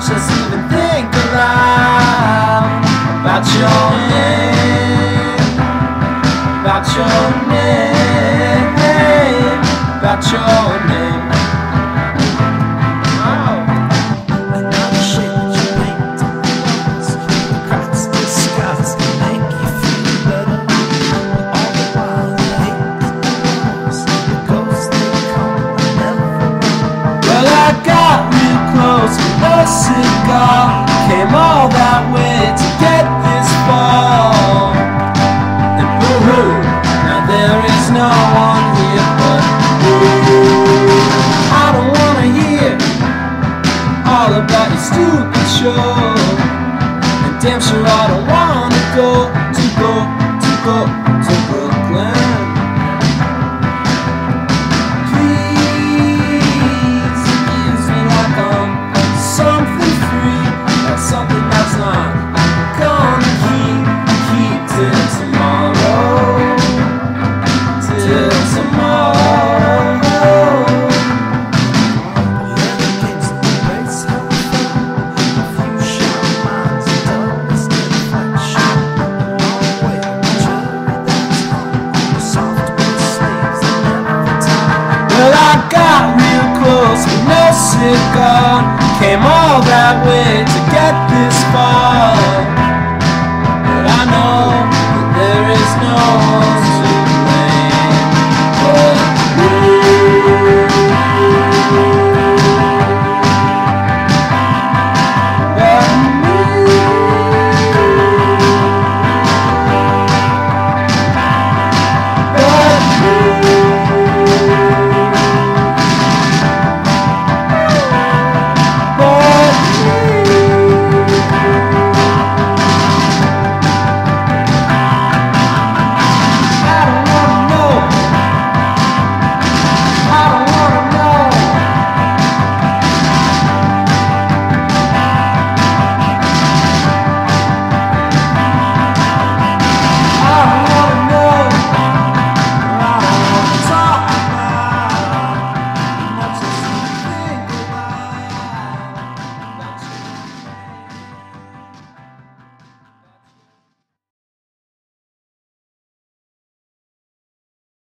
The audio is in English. much less even think aloud about your name, about your name, about your name. Oh. Another shape that you paint on the walls, the cracks disguised, make you feel better. All the while the hate in the walls, the ghosts that come and never. Well, I got new clothes with a cigar, came all that way to get this far. And boo-hoo, now there is no one here but you. I don't wanna hear all about your stupid show, and damn sure I don't wanna go to Brooklyn. Well, I got real close, but no cigar, came all that way